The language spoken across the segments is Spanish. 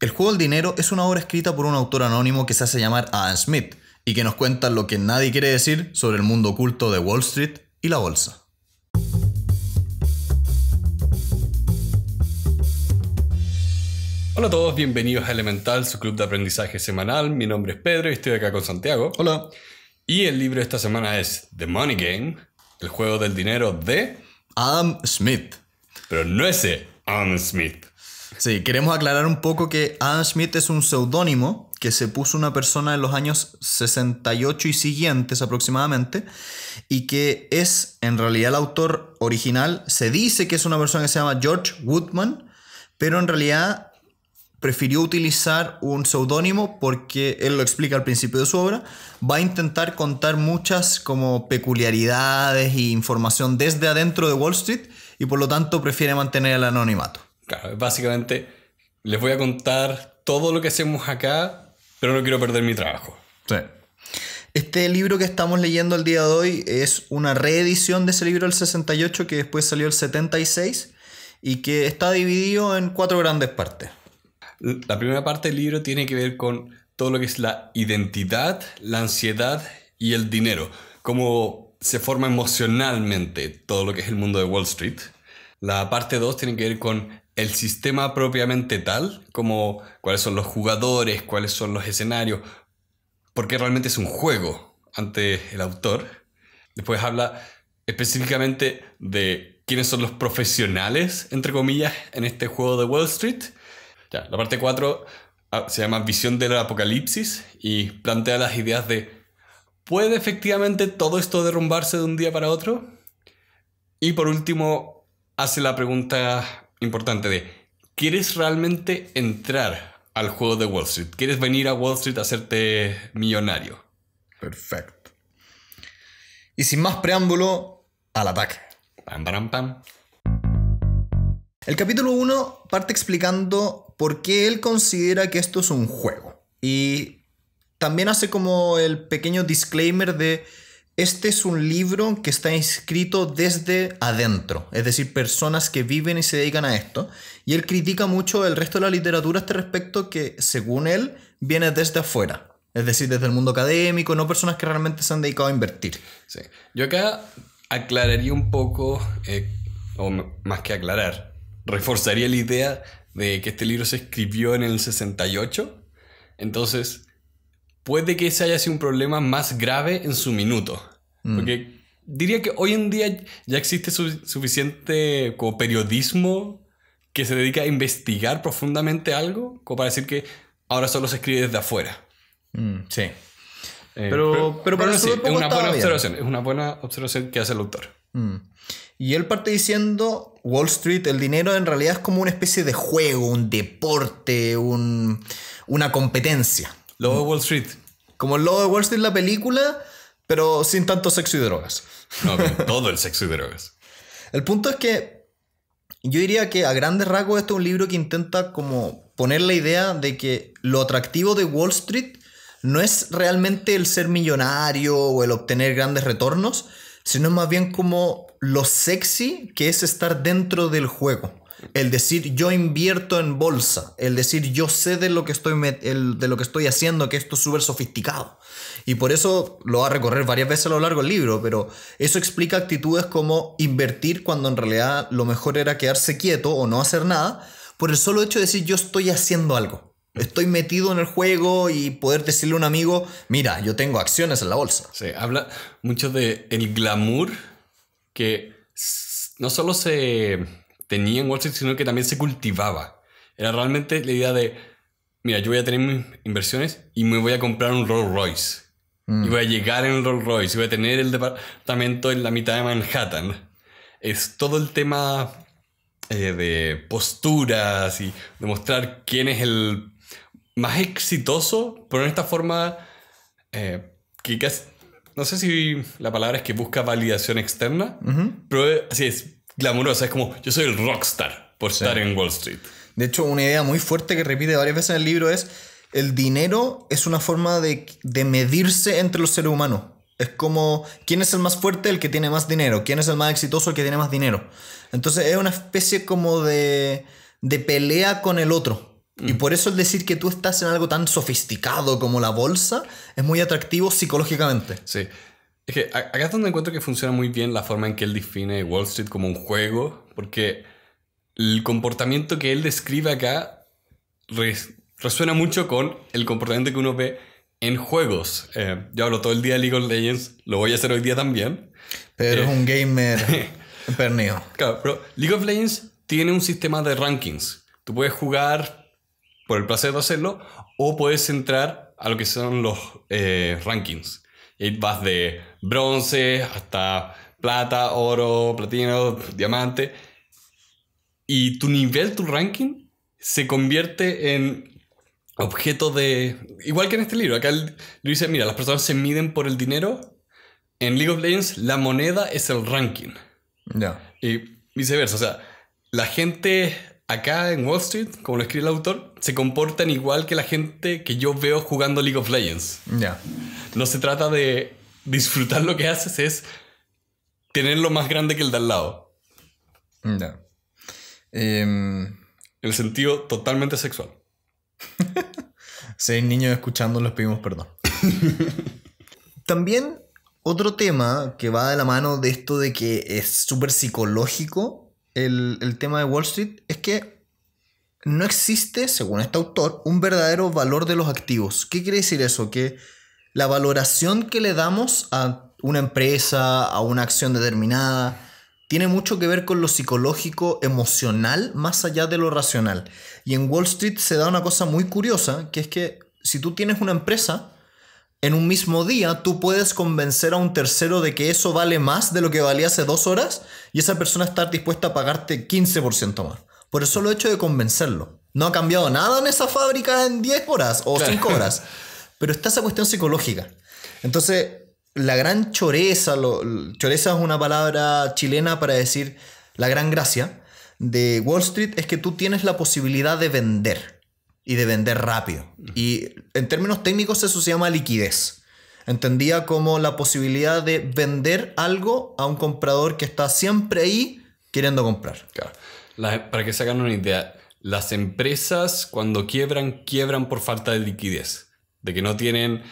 El juego del dinero es una obra escrita por un autor anónimo que se hace llamar Adam Smith y que nos cuenta lo que nadie quiere decir sobre el mundo oculto de Wall Street y la bolsa. Hola a todos, bienvenidos a Elemental, su club de aprendizaje semanal. Mi nombre es Pedro y estoy acá con Santiago. Hola. Y el libro de esta semana es The Money Game, el juego del dinero de Adam Smith. Pero no ese Adam Smith. Sí, queremos aclarar un poco que Adam Smith es un seudónimo que se puso una persona en los años 68 y siguientes aproximadamente y que es en realidad el autor original. Se dice que es una persona que se llama George Woodman, pero en realidad prefirió utilizar un seudónimo porque, él lo explica al principio de su obra, va a intentar contar muchas como peculiaridades e información desde adentro de Wall Street y por lo tanto prefiere mantener el anonimato. Claro, básicamente les voy a contar todo lo que hacemos acá, pero no quiero perder mi trabajo. Sí. Este libro que estamos leyendo el día de hoy es una reedición de ese libro del 68 que después salió el 76 y que está dividido en cuatro grandes partes. La primera parte del libro tiene que ver con todo lo que es la identidad, la ansiedad y el dinero. Cómo se forma emocionalmente todo lo que es el mundo de Wall Street. La parte 2 tiene que ver con el sistema propiamente tal, como cuáles son los jugadores, cuáles son los escenarios, porque realmente es un juego ante el autor. Después habla específicamente de quiénes son los profesionales, entre comillas, en este juego de Wall Street. Ya, la parte 4 se llama Visión del Apocalipsis y plantea las ideas de ¿puede efectivamente todo esto derrumbarse de un día para otro? Y por último hace la pregunta importante de ¿quieres realmente entrar al juego de Wall Street? ¿Quieres venir a Wall Street a hacerte millonario? Perfecto. Y sin más preámbulo, al ataque. Pam, pam, pam. El capítulo 1 parte explicando por qué él considera que esto es un juego. Y también hace como el pequeño disclaimer de este es un libro que está escrito desde adentro, es decir, personas que viven y se dedican a esto. Y él critica mucho el resto de la literatura a este respecto que, según él, viene desde afuera. Es decir, desde el mundo académico, no personas que realmente se han dedicado a invertir. Sí. Yo acá aclararía un poco, o más que aclarar, reforzaría la idea de que este libro se escribió en el 68, entonces puede que ese haya sido un problema más grave en su minuto. Porque diría que hoy en día ya existe suficiente como periodismo que se dedica a investigar profundamente algo como para decir que ahora solo se escribe desde afuera. Sí. Pero sí, es una buena observación. Es una buena observación que hace el autor. Y él parte diciendo Wall Street, el dinero en realidad es como una especie de juego, un deporte, una competencia. Lobo de Wall Street. Como el Lobo de Wall Street, la película, pero sin tanto sexo y drogas. No, con todo el sexo y drogas. El punto es que yo diría que a grandes rasgos esto es un libro que intenta como poner la idea de que lo atractivo de Wall Street no es realmente el ser millonario o el obtener grandes retornos, sino más bien como lo sexy que es estar dentro del juego. El decir yo invierto en bolsa, el decir yo sé de lo que estoy haciendo, que esto es súper sofisticado. Y por eso lo va a recorrer varias veces a lo largo del libro, pero eso explica actitudes como invertir cuando en realidad lo mejor era quedarse quieto o no hacer nada, por el solo hecho de decir yo estoy haciendo algo. Estoy metido en el juego y poder decirle a un amigo, mira, yo tengo acciones en la bolsa. Sí, habla mucho del glamour que no solo se tenía en Wall Street, sino que también se cultivaba. Era realmente la idea de, mira, yo voy a tener mis inversiones y me voy a comprar un Rolls Royce. Y voy a llegar en el Rolls Royce y voy a tener el departamento en la mitad de Manhattan. Es todo el tema de posturas y demostrar quién es el más exitoso, pero en esta forma que casi, no sé si la palabra es que busca validación externa, pero así es glamurosa, es como yo soy el rockstar por estar en Wall Street. De hecho, una idea muy fuerte que repite varias veces en el libro es el dinero es una forma de medirse entre los seres humanos. Es como quién es el más fuerte, el que tiene más dinero, quién es el más exitoso, el que tiene más dinero. Entonces es una especie como de pelea con el otro. Y por eso el decir que tú estás en algo tan sofisticado como la bolsa es muy atractivo psicológicamente. Sí. Es que acá es donde encuentro que funciona muy bien la forma en que él define Wall Street como un juego, porque el comportamiento que él describe acá resuena mucho con el comportamiento que uno ve en juegos. Yo hablo todo el día de League of Legends, lo voy a hacer hoy día también. Pero es un gamer pernido. Claro, pero League of Legends tiene un sistema de rankings. Tú puedes jugar por el placer de hacerlo, o puedes entrar a lo que son los rankings. Y vas de bronce hasta plata, oro, platino, diamante. Y tu nivel, tu ranking, se convierte en objeto de... Igual que en este libro. Acá él dice, mira, las personas se miden por el dinero. En League of Legends, la moneda es el ranking. Yeah. Y viceversa. O sea, la gente... Acá en Wall Street, como lo escribe el autor, se comportan igual que la gente que yo veo jugando League of Legends. Yeah. No se trata de disfrutar lo que haces, es tenerlo más grande que el de al lado. Yeah. El sentido totalmente sexual. Si hay niños escuchando, les pedimos perdón. También otro tema que va de la mano de esto de que es súper psicológico. El tema de Wall Street es que no existe, según este autor, un verdadero valor de los activos. ¿Qué quiere decir eso? Que la valoración que le damos a una empresa, a una acción determinada, tiene mucho que ver con lo psicológico, emocional, más allá de lo racional. Y en Wall Street se da una cosa muy curiosa, que es que si tú tienes una empresa, en un mismo día tú puedes convencer a un tercero de que eso vale más de lo que valía hace 2 horas y esa persona está dispuesta a pagarte 15% más. Por el solo hecho de convencerlo. No ha cambiado nada en esa fábrica en 10 horas o 5 horas. Pero está esa cuestión psicológica. Entonces, la gran choreza, choreza es una palabra chilena para decir la gran gracia de Wall Street, es que tú tienes la posibilidad de vender. Y de vender rápido. Y en términos técnicos eso se llama liquidez. Entendía como la posibilidad de vender algo a un comprador que está siempre ahí queriendo comprar. Claro. Para que se hagan una idea, las empresas cuando quiebran, quiebran por falta de liquidez. De que no tienen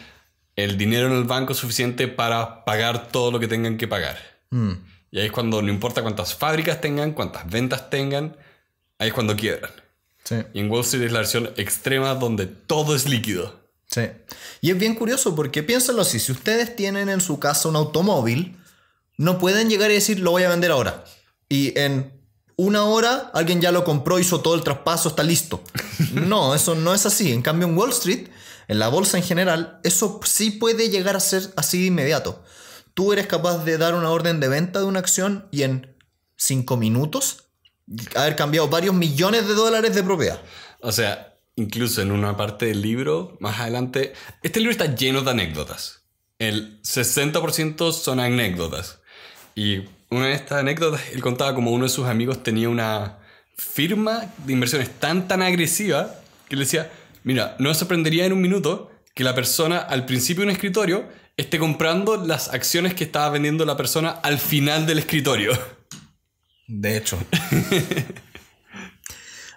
el dinero en el banco suficiente para pagar todo lo que tengan que pagar. Y ahí es cuando no importa cuántas fábricas tengan, cuántas ventas tengan, ahí es cuando quiebran. Sí. Y en Wall Street es la versión extrema donde todo es líquido. Sí. Y es bien curioso porque piénsenlo así. Si ustedes tienen en su casa un automóvil, no pueden llegar y decir, lo voy a vender ahora. Y en 1 hora alguien ya lo compró, hizo todo el traspaso, está listo. No, eso no es así. En cambio, en Wall Street, en la bolsa en general, eso sí puede llegar a ser así de inmediato. Tú eres capaz de dar una orden de venta de una acción y en 5 minutos... haber cambiado varios millones de dólares de propiedad. O sea, incluso en una parte del libro, más adelante... Este libro está lleno de anécdotas. El 60% son anécdotas. Y una de estas anécdotas, él contaba como uno de sus amigos tenía una firma de inversiones tan agresiva que le decía, mira, no me sorprendería en un minuto que la persona al principio de un escritorio esté comprando las acciones que estaba vendiendo la persona al final del escritorio. De hecho.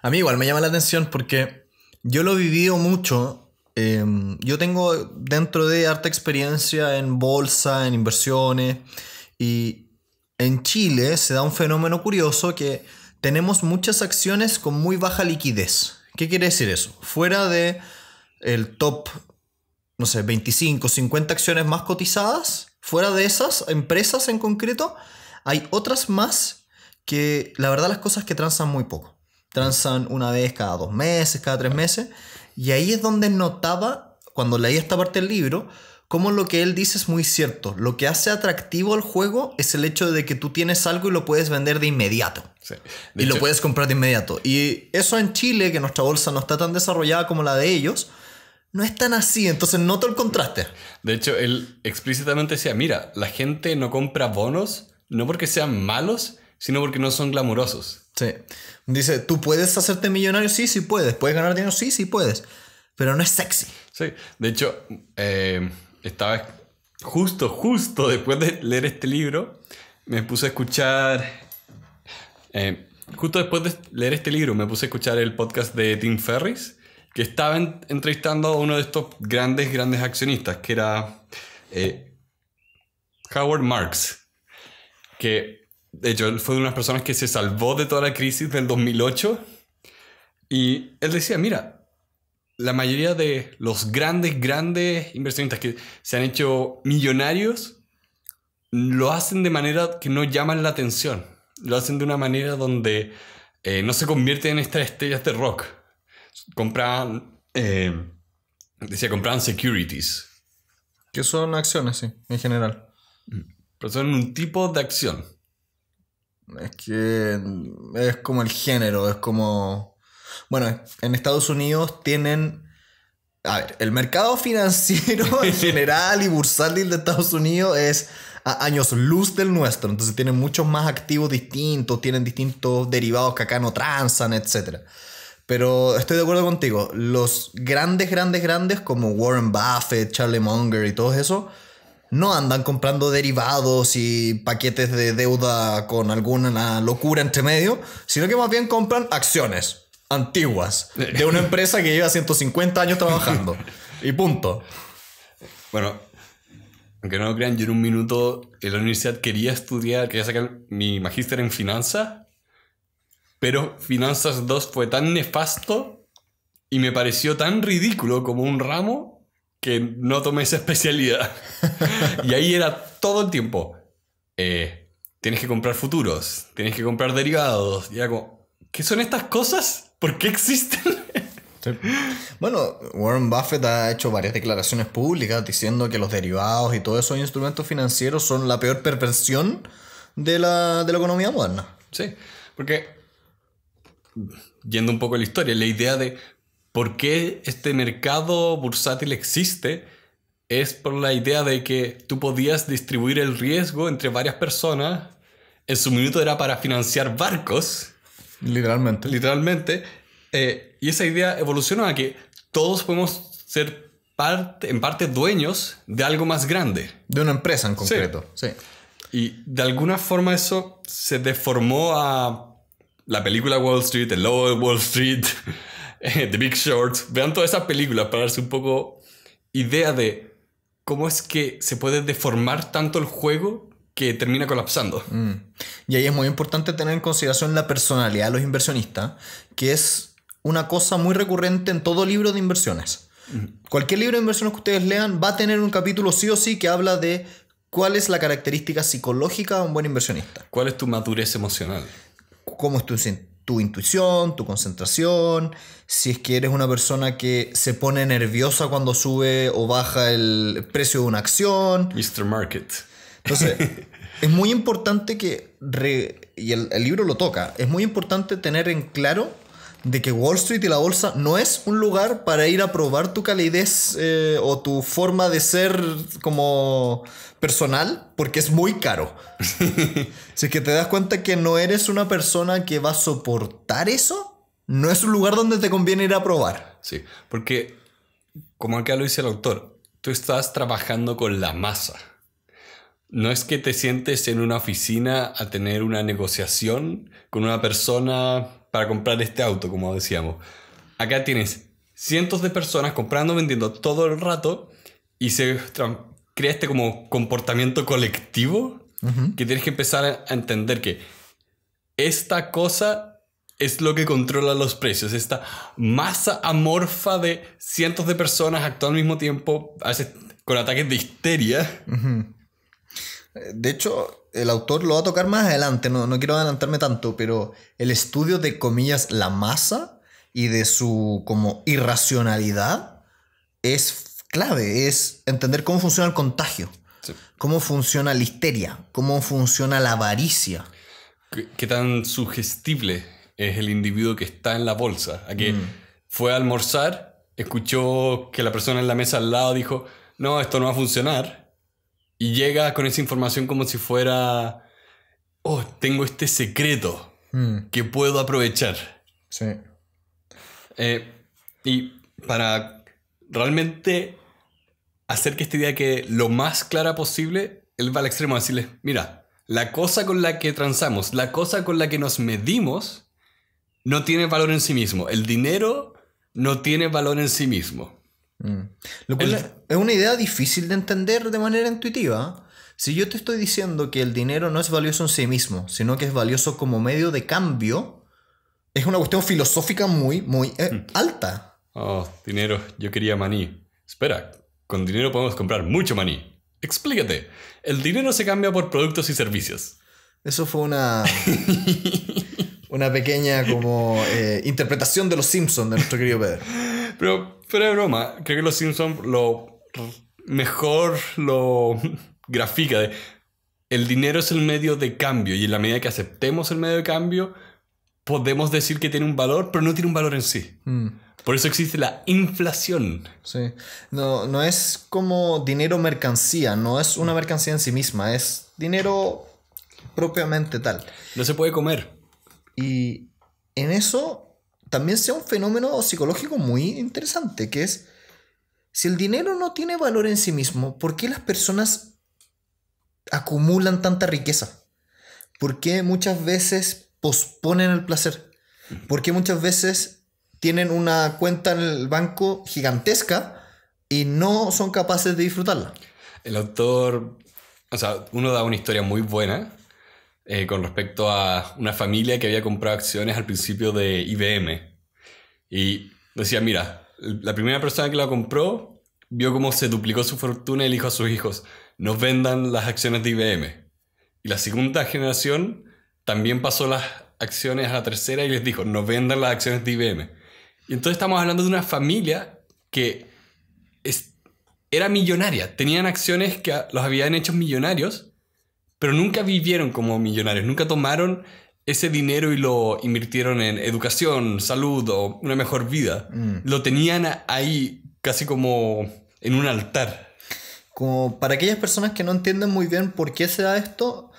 A mí igual me llama la atención porque yo lo he vivido mucho. Yo tengo dentro de harta experiencia en bolsa, en inversiones. Y en Chile se da un fenómeno curioso que tenemos muchas acciones con muy baja liquidez. ¿Qué quiere decir eso? Fuera de el top, no sé, 25, 50 acciones más cotizadas, fuera de esas empresas en concreto, hay otras más que la verdad las cosas que transan muy poco. Transan una vez cada 2 meses, cada 3 meses. Y ahí es donde notaba, cuando leí esta parte del libro, cómo lo que él dice es muy cierto. Lo que hace atractivo el juego es el hecho de que tú tienes algo y lo puedes vender de inmediato. Sí. Y hecho, lo puedes comprar de inmediato. Y eso en Chile, que nuestra bolsa no está tan desarrollada como la de ellos, no es tan así. Entonces noto el contraste. De hecho, él explícitamente decía, mira, la gente no compra bonos no porque sean malos, sino porque no son glamurosos. Sí. Dice, ¿tú puedes hacerte millonario? Sí, sí puedes. ¿Puedes ganar dinero? Sí, sí puedes. Pero no es sexy. Sí. De hecho, estaba justo después de leer este libro, me puse a escuchar el podcast de Tim Ferriss que estaba entrevistando a uno de estos grandes accionistas, que era Howard Marks, que de hecho él fue de unas personas que se salvó de toda la crisis del 2008, y él decía, mira, la mayoría de los grandes inversionistas que se han hecho millonarios lo hacen de manera que no llaman la atención, lo hacen de una manera donde no se convierten en estas estrellas de rock. Compraban, compraban securities. Que son acciones, sí, en general. Pero son un tipo de acción. Es que es como el género, es como... Bueno, en Estados Unidos tienen... A ver, el mercado financiero en general y bursátil de Estados Unidos es a años luz del nuestro. Entonces tienen muchos más activos distintos, tienen distintos derivados que acá no transan, etc. Pero estoy de acuerdo contigo. Los grandes como Warren Buffett, Charlie Munger y todo eso, no andan comprando derivados y paquetes de deuda con alguna locura entre medio, sino que más bien compran acciones antiguas de una empresa que lleva 150 años trabajando. Y punto. Bueno, aunque no lo crean, yo en un minuto en la universidad quería sacar mi magíster en finanzas, pero Finanzas 2 fue tan nefasto y me pareció tan ridículo como un ramo que no tomé esa especialidad. Y ahí era todo el tiempo. Tienes que comprar futuros, tienes que comprar derivados. Y era como, ¿qué son estas cosas? ¿Por qué existen? Sí. Bueno, Warren Buffett ha hecho varias declaraciones públicas diciendo que los derivados y todos esos instrumentos financieros son la peor perversión de la economía moderna. Sí, porque, yendo un poco a la historia, la idea de por qué este mercado bursátil existe es por la idea de que tú podías distribuir el riesgo entre varias personas. En su minuto era para financiar barcos. Literalmente. Y esa idea evolucionó a que todos podemos ser en parte dueños de algo más grande. De una empresa en concreto. Sí. Y de alguna forma eso se deformó a la película Wall Street, El Lobo de Wall Street, The Big Short. Vean todas esas películas para darse un poco idea de cómo es que se puede deformar tanto el juego que termina colapsando. Y ahí es muy importante tener en consideración la personalidad de los inversionistas, que es una cosa muy recurrente en todo libro de inversiones. Cualquier libro de inversiones que ustedes lean va a tener un capítulo sí o sí que habla de cuál es la característica psicológica de un buen inversionista. ¿Cuál es tu madurez emocional? ¿Cómo es tu intuición, tu concentración? Si es que eres una persona que se pone nerviosa cuando sube o baja el precio de una acción. Mr. Market. Entonces, es muy importante que, y el libro lo toca, es muy importante tener en claro de que Wall Street y la bolsa no es un lugar para ir a probar tu calidez o tu forma de ser como personal, porque es muy caro. Si es que te das cuenta que no eres una persona que va a soportar eso, no es un lugar donde te conviene ir a probar. Sí, porque, como acá lo dice el autor, tú estás trabajando con la masa. No es que te sientes en una oficina a tener una negociación con una persona para comprar este auto, como decíamos. Acá tienes cientos de personas comprando, vendiendo todo el rato y se crea este como comportamiento colectivo que tienes que empezar a entender que esta cosa es lo que controla los precios. Esta masa amorfa de cientos de personas actuando al mismo tiempo, a veces con ataques de histeria. De hecho, el autor lo va a tocar más adelante, no quiero adelantarme tanto, pero el estudio de, comillas, la masa y de su como irracionalidad es clave, es entender cómo funciona el contagio, cómo funciona la histeria, cómo funciona la avaricia. ¿Qué tan sugestible es el individuo que está en la bolsa? A que fue a almorzar, escuchó que la persona en la mesa al lado dijo, no, esto no va a funcionar. Y llega con esa información como si fuera... Oh, tengo este secreto que puedo aprovechar. Sí. Y para realmente hacer que esta idea quede lo más clara posible, él va al extremo a decirles, mira, la cosa con la que transamos, la cosa con la que nos medimos, no tiene valor en sí mismo. El dinero no tiene valor en sí mismo. Lo cual es una idea difícil de entender de manera intuitiva. Si yo te estoy diciendo que el dinero no es valioso en sí mismo, sino que es valioso como medio de cambio, es una cuestión filosófica muy, muy alta. Oh, dinero, yo quería maní. Espera, con dinero podemos comprar mucho maní. Explícate, el dinero se cambia por productos y servicios. Eso fue una... una pequeña como interpretación de Los Simpsons de nuestro querido Pedro. Pero fuera de broma, creo que Los Simpsons lo mejor lo grafica de el dinero es el medio de cambio, y en la medida que aceptemos el medio de cambio podemos decir que tiene un valor, pero no tiene un valor en sí. Por eso existe la inflación. Sí. No es como dinero mercancía, no es una mercancía en sí misma, es dinero propiamente tal. No se puede comer. Y en eso también sea un fenómeno psicológico muy interesante, que es, si el dinero no tiene valor en sí mismo, ¿por qué las personas acumulan tanta riqueza? ¿Por qué muchas veces posponen el placer? ¿Por qué muchas veces tienen una cuenta en el banco gigantesca y no son capaces de disfrutarla? El autor, o sea, uno da una historia muy buena. Con respecto a una familia que había comprado acciones al principio de IBM. Y decía, mira, la primera persona que la compró vio cómo se duplicó su fortuna y dijo a sus hijos, no vendan las acciones de IBM. Y la segunda generación también pasó las acciones a la tercera y les dijo, no vendan las acciones de IBM. Y entonces estamos hablando de una familia que era millonaria. Tenían acciones que los habían hecho millonarios, pero nunca vivieron como millonarios, nunca tomaron ese dinero y lo invirtieron en educación, salud o una mejor vida. Lo tenían ahí casi como en un altar. Como para aquellas personas que no entienden muy bien por qué se da esto,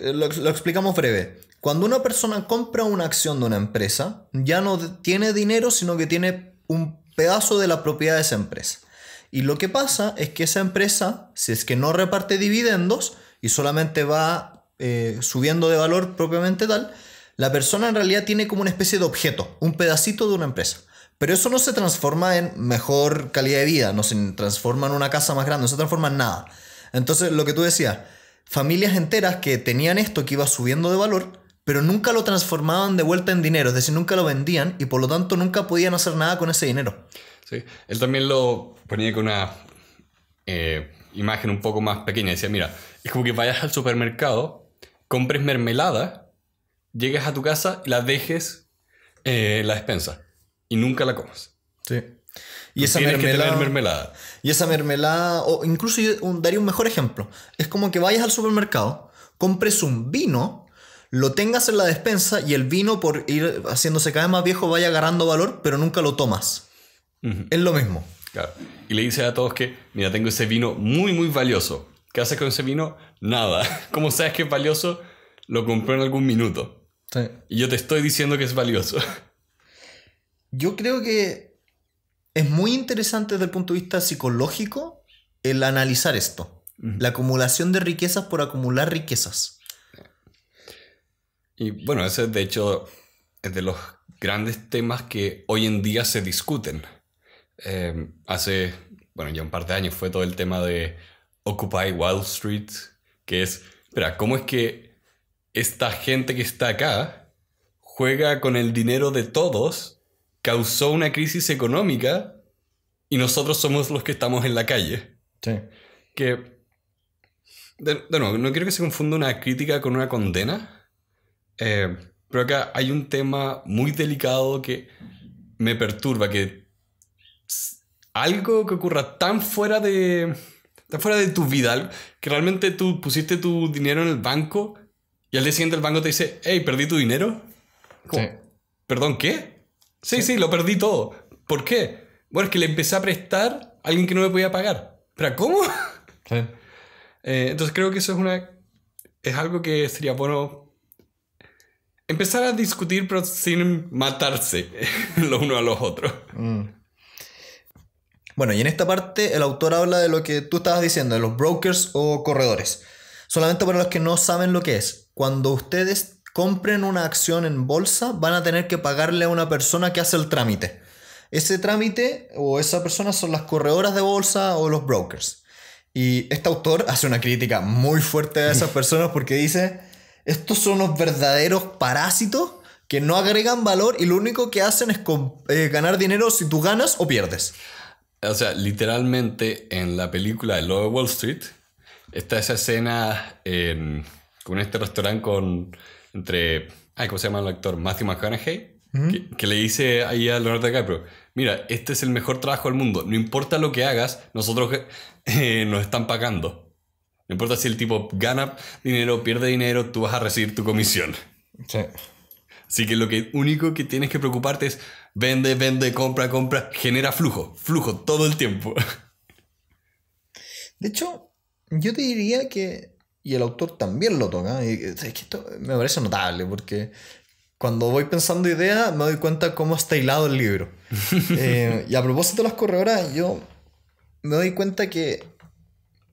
lo explicamos breve. Cuando una persona compra una acción de una empresa, ya no tiene dinero, sino que tiene un pedazo de la propiedad de esa empresa. Y lo que pasa es que esa empresa, si es que no reparte dividendos, y solamente va subiendo de valor propiamente tal, la persona en realidad tiene como una especie de objeto, un pedacito de una empresa. Pero eso no se transforma en mejor calidad de vida, no se transforma en una casa más grande, no se transforma en nada. Entonces, lo que tú decías, familias enteras que tenían esto que iba subiendo de valor, pero nunca lo transformaban de vuelta en dinero, es decir, nunca lo vendían y por lo tanto nunca podían hacer nada con ese dinero. Sí, él también lo ponía con una... imagen un poco más pequeña. Decía, mira, es como que vayas al supermercado, compres mermelada, llegues a tu casa y la dejes en la despensa y nunca la comas. Sí. Y esa mermelada. Y esa mermelada, o incluso yo daría un mejor ejemplo. Es como que vayas al supermercado, compres un vino, lo tengas en la despensa y el vino, por ir haciéndose cada vez más viejo, vaya agarrando valor, pero nunca lo tomas. Es lo mismo. Claro. Y le dice a todos que, mira, tengo ese vino muy, muy valioso. ¿Qué haces con ese vino? Nada. ¿Cómo sabes que es valioso? Lo compré en algún minuto. Sí. Y yo te estoy diciendo que es valioso. Yo creo que es muy interesante desde el punto de vista psicológico el analizar esto. La acumulación de riquezas por acumular riquezas. Y bueno, ese de hecho es de los grandes temas que hoy en día se discuten. Hace, bueno, ya un par de años fue todo el tema de Occupy Wall Street, que es, espera, ¿cómo es que esta gente que está acá juega con el dinero de todos, causó una crisis económica y nosotros somos los que estamos en la calle? Sí. Que, de nuevo, no quiero que se confunda una crítica con una condena, pero acá hay un tema muy delicado que me perturba, que algo que ocurra tan fuera de tu vida, que realmente tú pusiste tu dinero en el banco y al día siguiente el banco te dice, hey, perdí tu dinero. Sí. ¿Perdón, qué? Sí, lo perdí todo. ¿Por qué? Bueno, es que le empecé a prestar a alguien que no me podía pagar. ¿Pero cómo? Sí. Entonces creo que eso es algo que sería bueno empezar a discutir, pero sin matarse los unos a los otros. Bueno, y en esta parte el autor habla de lo que tú estabas diciendo, de los brokers o corredores. Solamente para los que no saben lo que es. Cuando ustedes compren una acción en bolsa, van a tener que pagarle a una persona que hace el trámite. ese trámite o esa persona son las corredoras de bolsa o los brokers. Y este autor hace una crítica muy fuerte a esas personas porque dice, estos son los verdaderos parásitos que no agregan valor y lo único que hacen es ganar dinero si tú ganas o pierdes. O sea, literalmente en la película El Lobo de Wall Street está esa escena con este restaurante entre... Ay, ¿cómo se llama el actor? Matthew McConaughey. ¿Mm? Que le dice ahí a Leonardo DiCaprio, mira, este es el mejor trabajo del mundo. No importa lo que hagas, nosotros nos están pagando. No importa si el tipo gana dinero, pierde dinero, tú vas a recibir tu comisión. Sí. Así que lo único que tienes que preocuparte es vende, vende, compra, compra, genera flujo, flujo todo el tiempo. De hecho, yo te diría que, y el autor también lo toca, y es que esto me parece notable porque cuando voy pensando ideas me doy cuenta cómo está hilado el libro. Y a propósito de las corredoras, yo me doy cuenta que,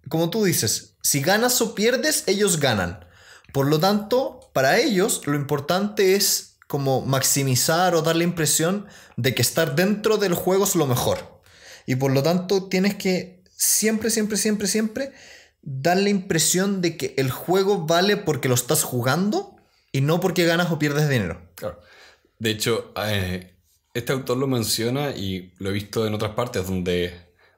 como tú dices, si ganas o pierdes, ellos ganan. Por lo tanto, para ellos lo importante es como maximizar o dar la impresión de que estar dentro del juego es lo mejor. Y por lo tanto tienes que siempre, siempre, siempre, siempre dar la impresión de que el juego vale porque lo estás jugando y no porque ganas o pierdes dinero. Claro. De hecho, este autor lo menciona y lo he visto en otras partes donde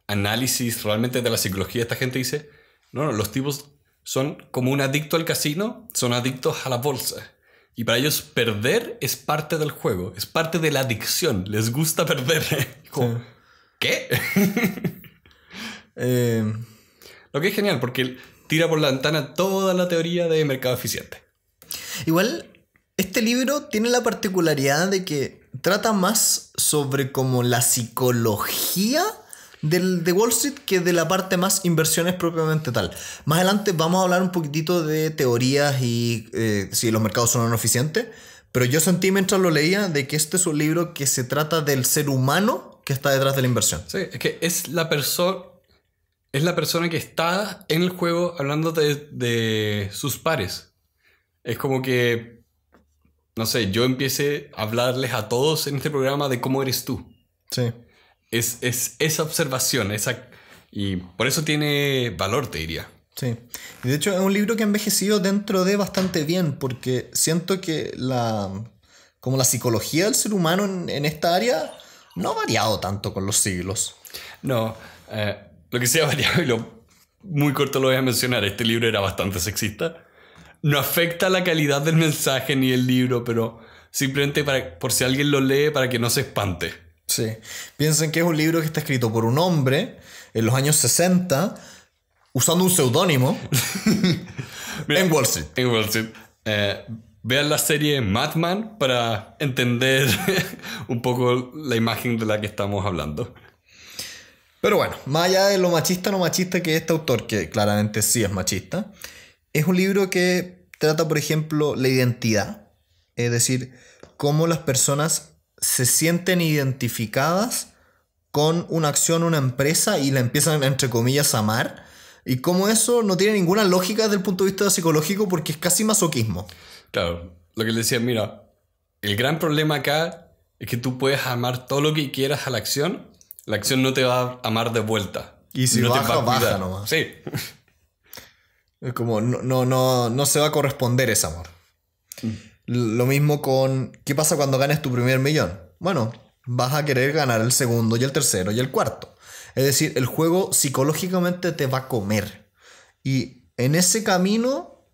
análisis realmente de la psicología de esta gente dice, no, los tipos son como un adicto al casino, son adictos a la bolsa. Y para ellos perder es parte del juego, es parte de la adicción. Les gusta perder. Como, sí. ¿Qué? Lo que es genial, porque tira por la ventana toda la teoría de mercado eficiente. Igual, este libro tiene la particularidad de que trata más sobre como la psicología de Wall Street que de la parte más inversiones propiamente tal. Más adelante vamos a hablar un poquitito de teorías y si los mercados son o no eficientes, pero yo sentí mientras lo leía de que este es un libro que se trata del ser humano que está detrás de la inversión. Sí, es que es la persona que está en el juego hablando de sus pares. Es como que, no sé, yo empiece a hablarles a todos en este programa de cómo eres tú. Sí. Es esa observación, y por eso tiene valor, te diría. Sí, y de hecho es un libro que ha envejecido dentro de bastante bien, porque siento que la psicología del ser humano en esta área no ha variado tanto con los siglos. No, lo que sí ha variado, y muy corto lo voy a mencionar, este libro era bastante sexista. No afecta la calidad del mensaje ni el libro, pero simplemente por si alguien lo lee, para que no se espante. Sí, piensen que es un libro que está escrito por un hombre en los años 60 usando un seudónimo en Wall Street. En Wall Street. Vean la serie Madman para entender un poco la imagen de la que estamos hablando. Pero bueno, más allá de lo machista o no machista que este autor, que claramente sí es machista, es un libro que trata, por ejemplo, la identidad. Es decir, cómo las personas se sienten identificadas con una acción, una empresa, y la empiezan, entre comillas, a amar. Y como eso no tiene ninguna lógica desde el punto de vista psicológico, porque es casi masoquismo. Claro, lo que le decía, mira, el gran problema acá es que tú puedes amar todo lo que quieras a la acción no te va a amar de vuelta. Y si no baja, baja nomás. Sí. Es como, no se va a corresponder ese amor. Lo mismo con, ¿qué pasa cuando ganes tu primer millón? Bueno, vas a querer ganar el segundo y el tercero y el cuarto. Es decir, el juego psicológicamente te va a comer. Y en ese camino,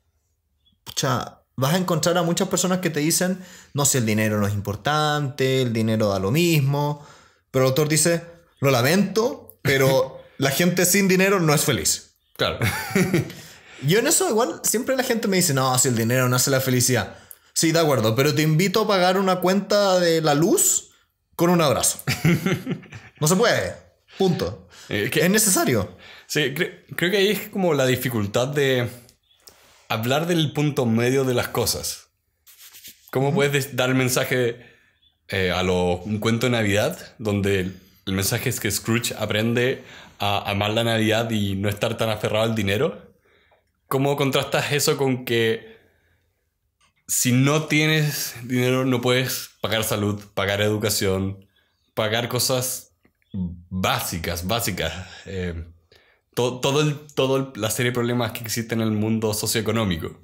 pucha, vas a encontrar a muchas personas que te dicen, no sé, el dinero no es importante, el dinero da lo mismo. Pero el autor dice, lo lamento, pero la gente sin dinero no es feliz. Claro. Yo en eso igual, siempre la gente me dice, no, si el dinero no hace la felicidad. Sí, de acuerdo, pero te invito a pagar una cuenta de la luz con un abrazo. No se puede. Punto. Es necesario. Sí, creo que ahí es como la dificultad de hablar del punto medio de las cosas. ¿Cómo puedes dar el mensaje un cuento de Navidad? Donde el mensaje es que Scrooge aprende a amar la Navidad y no estar tan aferrado al dinero. ¿Cómo contrastas eso con que si no tienes dinero, no puedes pagar salud, pagar educación, pagar cosas básicas. Toda la serie de problemas que existen en el mundo socioeconómico.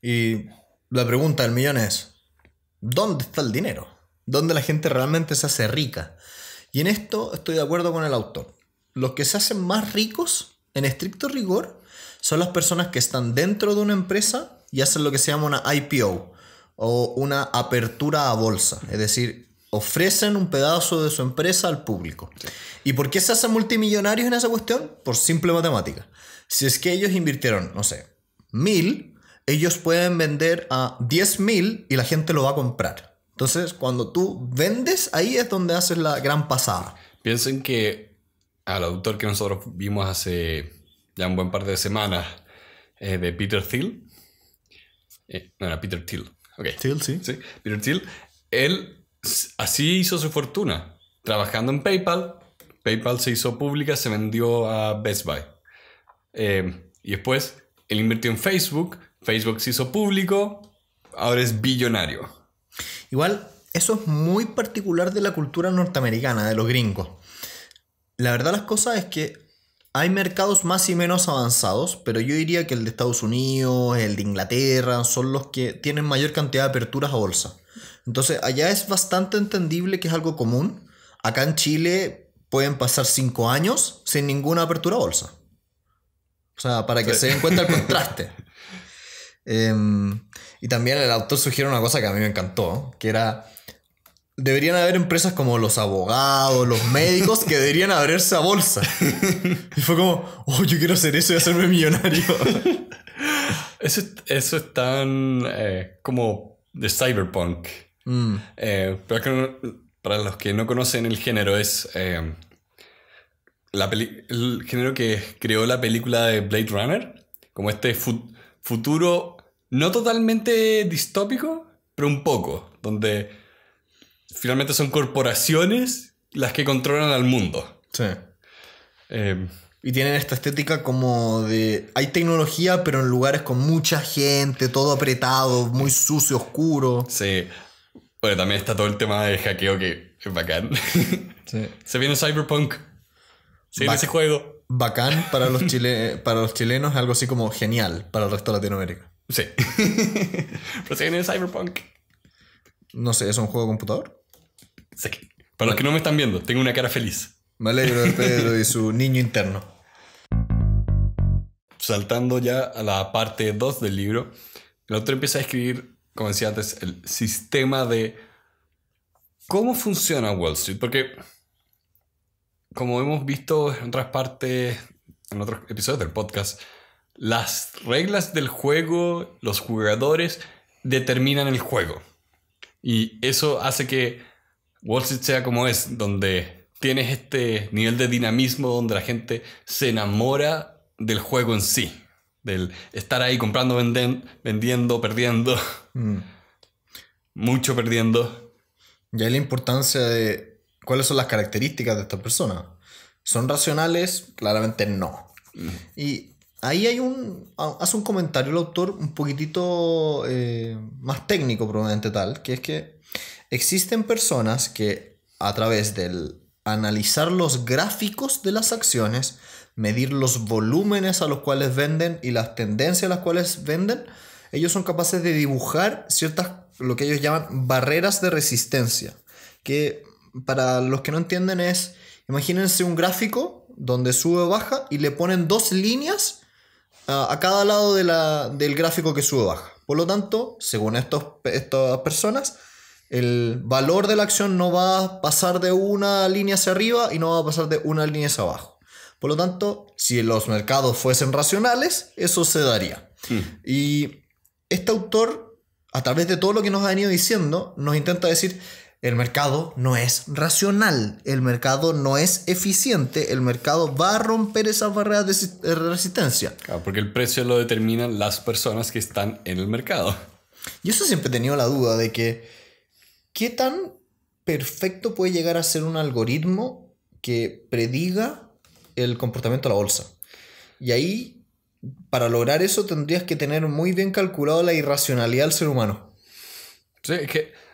Y la pregunta del millón es, ¿dónde está el dinero? ¿Dónde la gente realmente se hace rica? Y en esto estoy de acuerdo con el autor. Los que se hacen más ricos, en estricto rigor, son las personas que están dentro de una empresa y hacen lo que se llama una IPO, o una apertura a bolsa. Es decir, ofrecen un pedazo de su empresa al público. Sí. ¿Y por qué se hacen multimillonarios en esa cuestión? Por simple matemática. Si es que ellos invirtieron, no sé, 1000, ellos pueden vender a 10.000 y la gente lo va a comprar. Entonces, cuando tú vendes, ahí es donde haces la gran pasada. Piensen que al autor que nosotros vimos hace ya un buen par de semanas, de Peter Thiel. No, era Peter Thiel. Okay. Thiel, sí. Sí, Peter Thiel. Él así hizo su fortuna, trabajando en PayPal. PayPal se hizo pública, se vendió a Best Buy. Y después él invirtió en Facebook. Facebook se hizo público, ahora es billonario. Igual, eso es muy particular de la cultura norteamericana, de los gringos. La verdad las cosas es que hay mercados más y menos avanzados, pero yo diría que el de Estados Unidos, el de Inglaterra, son los que tienen mayor cantidad de aperturas a bolsa. Entonces, allá es bastante entendible que es algo común. Acá en Chile pueden pasar 5 años sin ninguna apertura a bolsa. O sea, para que se den cuenta el contraste. Y también el autor sugiere una cosa que a mí me encantó, ¿eh? Que era... Deberían haber empresas como los abogados, los médicos, que deberían abrirse a bolsa. Y fue como, oh, yo quiero hacer eso y hacerme millonario. Eso es tan como de Cyberpunk. Para los que no conocen el género, es el género que creó la película de Blade Runner. Como este futuro no totalmente distópico, pero un poco, donde... Finalmente son corporaciones las que controlan al mundo. Sí. Y tienen esta estética como de... Hay tecnología, pero en lugares con mucha gente, todo apretado, muy sucio, oscuro. Sí. Bueno, también está todo el tema de hackeo que es bacán. Sí. Se viene Cyberpunk. Se viene ese juego. Bacán para los, para los chilenos es algo así como genial para el resto de Latinoamérica. Sí. Pero se viene Cyberpunk. No sé, ¿es un juego de computador? Sí. Para los que no me están viendo, tengo una cara feliz. Me alegro de Pedro y su niño interno. Saltando ya a la parte 2 del libro, el autor empieza a escribir, como decía antes, el sistema de cómo funciona Wall Street. Porque, como hemos visto en otras partes, en otros episodios del podcast, las reglas del juego, los jugadores, determinan el juego. Y eso hace que Wall Street sea como es, donde tienes este nivel de dinamismo donde la gente se enamora del juego en sí. Del estar ahí comprando, vendiendo, perdiendo. Mucho perdiendo. Y ahí la importancia de cuáles son las características de estas personas. ¿Son racionales? Claramente no. Y ahí hay hace un comentario el autor un poquitito más técnico probablemente tal, que es que existen personas que a través del analizar los gráficos de las acciones, medir los volúmenes a los cuales venden y las tendencias a las cuales venden, ellos son capaces de dibujar ciertas, lo que ellos llaman barreras de resistencia, que para los que no entienden es, imagínense un gráfico donde sube o baja y le ponen 2 líneas a cada lado de del gráfico que sube baja. Por lo tanto, según estas personas, el valor de la acción no va a pasar de una línea hacia arriba y no va a pasar de una línea hacia abajo. Por lo tanto, si los mercados fuesen racionales, eso se daría. Y este autor, a través de todo lo que nos ha venido diciendo, nos intenta decir... El mercado no es racional, el mercado no es eficiente, el mercado va a romper esas barreras de resistencia. Claro, porque el precio lo determinan las personas que están en el mercado. Yo eso siempre he tenido la duda de que qué tan perfecto puede llegar a ser un algoritmo que prediga el comportamiento de la bolsa. Y ahí, para lograr eso, tendrías que tener muy bien calculado la irracionalidad del ser humano. Sí, es que...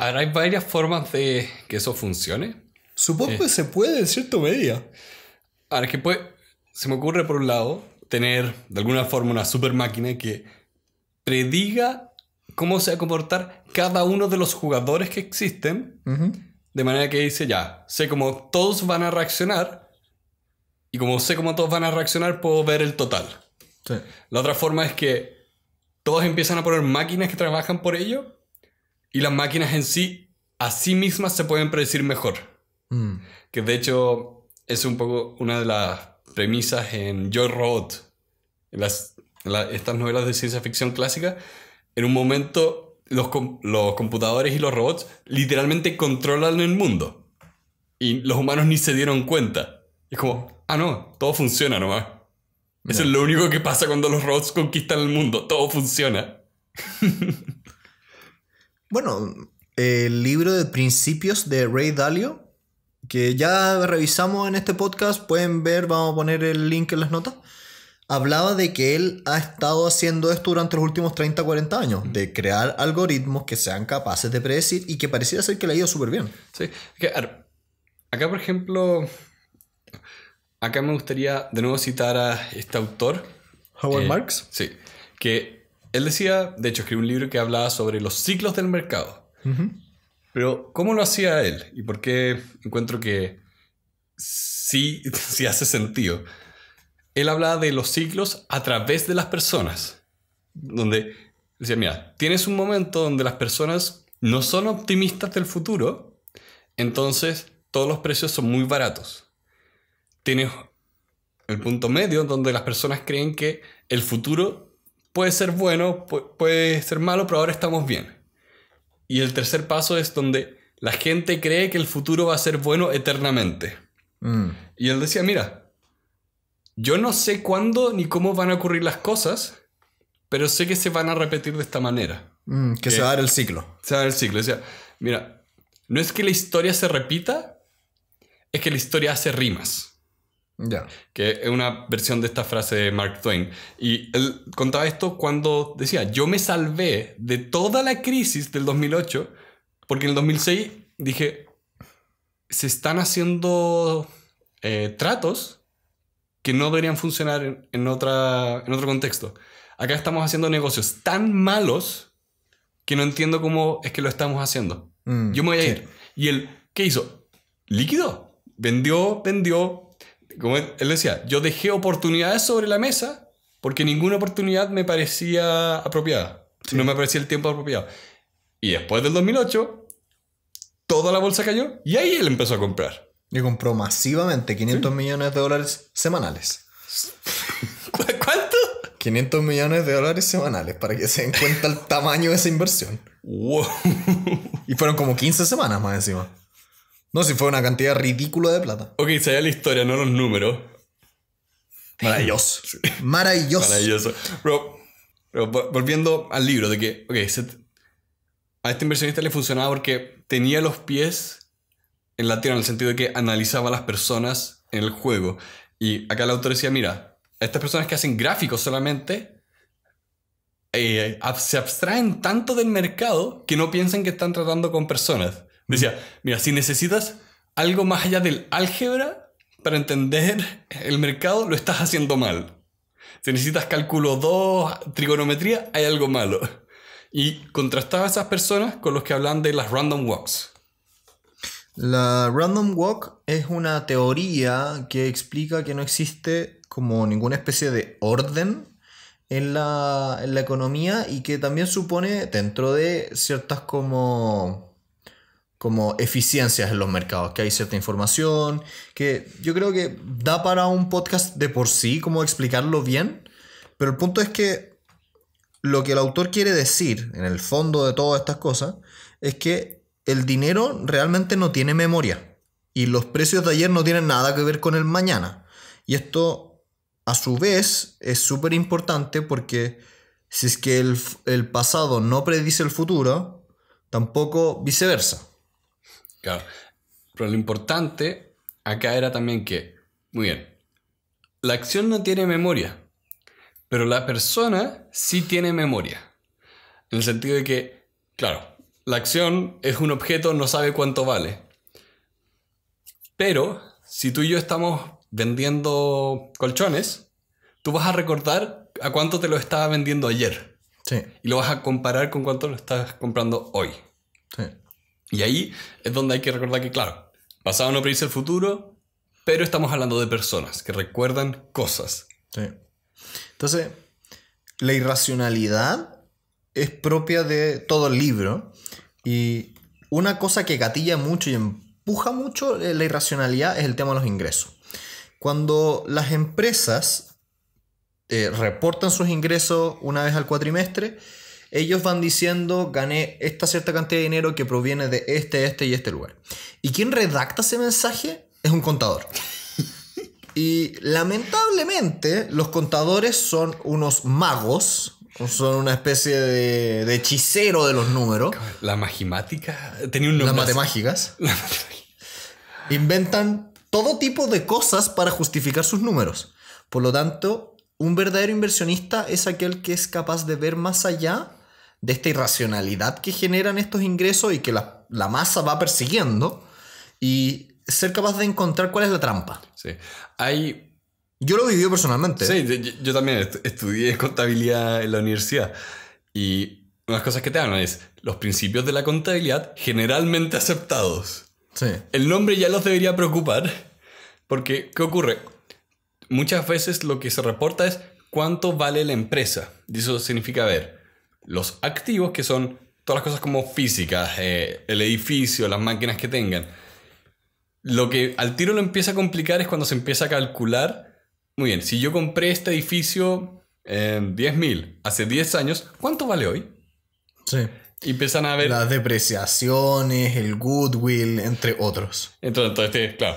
¿Habrá varias formas de que eso funcione? Supongo que se puede en cierta medida. Ahora, que puede, se me ocurre por un lado tener de alguna forma una super máquina que prediga cómo se va a comportar cada uno de los jugadores que existen, uh-huh, de manera que dice, ya, sé cómo todos van a reaccionar y como sé cómo todos van a reaccionar puedo ver el total. Sí. La otra forma es que todos empiezan a poner máquinas que trabajan por ello y las máquinas en sí, a sí mismas se pueden predecir mejor. Mm. Que de hecho es un poco una de las premisas en Yo, Robot, en estas novelas de ciencia ficción clásica. En un momento los computadores y los robots literalmente controlan el mundo y los humanos ni se dieron cuenta. Es como, ah no, todo funciona nomás. No. Eso es lo único que pasa cuando los robots conquistan el mundo, todo funciona. Bueno, el libro de Principios de Ray Dalio, que ya revisamos en este podcast, pueden ver, vamos a poner el link en las notas, hablaba de que él ha estado haciendo esto durante los últimos 30-40 años, de crear algoritmos que sean capaces de predecir y que pareciera ser que le ha ido súper bien. Sí. Acá, por ejemplo, acá me gustaría de nuevo citar a este autor. Howard Marks. Sí. Que él decía, de hecho escribió un libro que hablaba sobre los ciclos del mercado. Uh-huh. Pero ¿cómo lo hacía él? Y por qué encuentro que sí hace sentido. Él hablaba de los ciclos a través de las personas. Donde decía, mira, tienes un momento donde las personas no son optimistas del futuro, entonces todos los precios son muy baratos. Tienes el punto medio donde las personas creen que el futuro puede ser bueno, puede ser malo, pero ahora estamos bien. Y el tercer paso es donde la gente cree que el futuro va a ser bueno eternamente. Mm. Y él decía, mira, yo no sé cuándo ni cómo van a ocurrir las cosas, pero sé que se van a repetir de esta manera. Que se va a dar el ciclo. Se va a dar el ciclo. O sea, mira, no es que la historia se repita, es que la historia hace rimas. Ya. Que es una versión de esta frase de Mark Twain. Y él contaba esto cuando decía, yo me salvé de toda la crisis del 2008 porque en el 2006 dije, se están haciendo tratos que no deberían funcionar en otro contexto. Acá estamos haciendo negocios tan malos que no entiendo cómo es que lo estamos haciendo. Yo me voy a ir. Y él, ¿qué hizo? Liquidó. Vendió. Como él decía, yo dejé oportunidades sobre la mesa porque ninguna oportunidad me parecía apropiada. Sí. No me parecía el tiempo apropiado. Y después del 2008, toda la bolsa cayó y ahí él empezó a comprar. Y compró masivamente 500 millones de dólares semanales. ¿Cuánto? 500 millones de dólares semanales, para que se den cuenta el tamaño de esa inversión. Wow. Y fueron como 15 semanas más encima. No, si fue una cantidad ridícula de plata. Ok, sabía la historia, no los números. Maravilloso. Sí. Maravilloso. Pero volviendo al libro, de que okay, a este inversionista le funcionaba porque tenía los pies en la tierra, en el sentido de que analizaba a las personas en el juego. Y acá el autor decía, mira, estas personas que hacen gráficos solamente se abstraen tanto del mercado que no piensan que están tratando con personas. Decía, mira, si necesitas algo más allá del álgebra para entender el mercado, lo estás haciendo mal. Si necesitas cálculo 2, trigonometría, hay algo malo. Y contrastaba a esas personas con los que hablan de las random walks. La random walk es una teoría que explica que no existe como ninguna especie de orden en la economía y que también supone dentro de ciertas como eficiencias en los mercados, que hay cierta información, que yo creo que da para un podcast de por sí, como explicarlo bien, pero el punto es que lo que el autor quiere decir, en el fondo de todas estas cosas, es que el dinero realmente no tiene memoria, y los precios de ayer no tienen nada que ver con el mañana. Y esto, a su vez, es súper importante porque si es que el pasado no predice el futuro, tampoco viceversa. Claro, pero lo importante acá era también que, muy bien, la acción no tiene memoria, pero la persona sí tiene memoria. En el sentido de que, claro, La acción es un objeto, no sabe cuánto vale. Pero si tú y yo estamos vendiendo colchones, tú vas a recordar a cuánto te lo estaba vendiendo ayer. Sí. Y lo vas a comparar con cuánto lo estás comprando hoy. Sí. Y ahí es donde hay que recordar que, claro, pasado no predice el futuro, pero estamos hablando de personas que recuerdan cosas. Sí. Entonces, la irracionalidad es propia de todo el libro. Y una cosa que gatilla mucho y empuja mucho la irracionalidad es el tema de los ingresos. Cuando las empresas reportan sus ingresos una vez al cuatrimestre, ellos van diciendo, gané esta cierta cantidad de dinero que proviene de este y este lugar. ¿Y quién redacta ese mensaje? Es un contador. Y lamentablemente los contadores son unos magos, son una especie de hechicero de los números. La magimática tenía un nombre. Las matemáticas. Inventan todo tipo de cosas para justificar sus números. Por lo tanto, un verdadero inversionista es aquel que es capaz de ver más allá de esta irracionalidad que generan estos ingresos y que la masa va persiguiendo, y ser capaz de encontrar cuál es la trampa. Sí. Yo lo viví personalmente. Sí, yo también estudié contabilidad en la universidad, y unas cosas que te hablan es los principios de la contabilidad generalmente aceptados. Sí. El nombre ya los debería preocupar, porque ¿qué ocurre? Muchas veces lo que se reporta es cuánto vale la empresa. Y eso significa ver los activos, que son todas las cosas como físicas, el edificio, las máquinas que tengan. Lo que al tiro lo empieza a complicar es cuando se empieza a calcular. Muy bien, si yo compré este edificio en 10.000 hace 10 años, ¿cuánto vale hoy? Sí. Y empiezan a ver las depreciaciones, el goodwill, entre otros. Entonces, claro,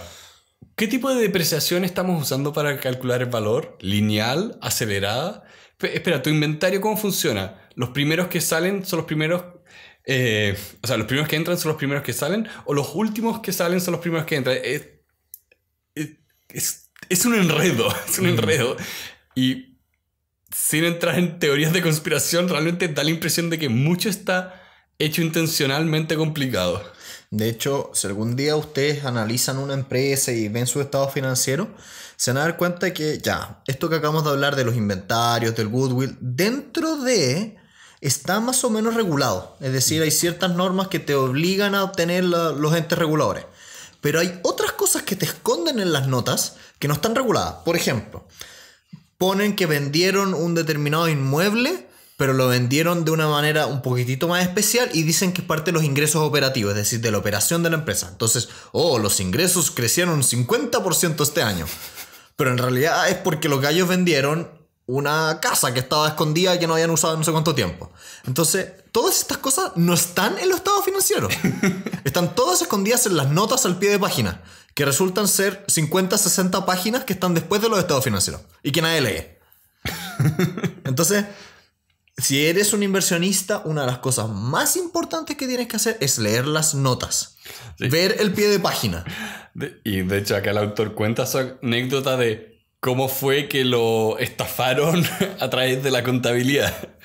¿qué tipo de depreciación estamos usando para calcular el valor? ¿Lineal? ¿Acelerada? Espera, ¿tu inventario cómo funciona? ¿Los primeros que salen son los primeros... o sea, ¿los primeros que entran son los primeros que salen? ¿O los últimos que salen son los primeros que entran? Es un enredo, es un enredo. Y sin entrar en teorías de conspiración, realmente da la impresión de que mucho está hecho intencionalmente complicado. De hecho, si algún día ustedes analizan una empresa y ven su estado financiero, se van a dar cuenta que ya, esto que acabamos de hablar de los inventarios, del goodwill, dentro de... está más o menos regulado. Es decir, hay ciertas normas que te obligan a obtener los entes reguladores. Pero hay otras cosas que te esconden en las notas que no están reguladas. Por ejemplo, ponen que vendieron un determinado inmueble, pero lo vendieron de una manera un poquitito más especial y dicen que es parte de los ingresos operativos, es decir, de la operación de la empresa. Entonces, los ingresos crecieron un 50% este año. Pero en realidad es porque los gallos vendieron una casa que estaba escondida y que no habían usado no sé cuánto tiempo. Entonces, todas estas cosas no están en los estados financieros. Están todas escondidas en las notas al pie de página, que resultan ser 50, 60 páginas que están después de los estados financieros y que nadie lee. Entonces, si eres un inversionista, una de las cosas más importantes que tienes que hacer es leer las notas. Sí. Ver el pie de página. Y de hecho acá el autor cuenta su anécdota de cómo fue que lo estafaron a través de la contabilidad.